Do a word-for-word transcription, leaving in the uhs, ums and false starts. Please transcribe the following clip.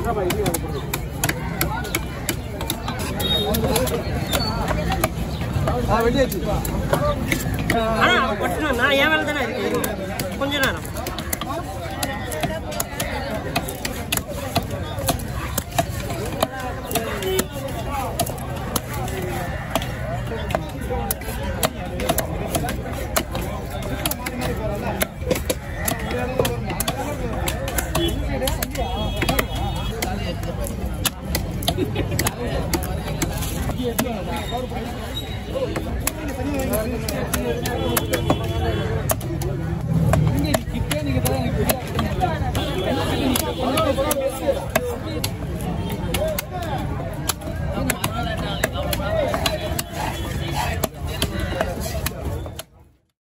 아, 나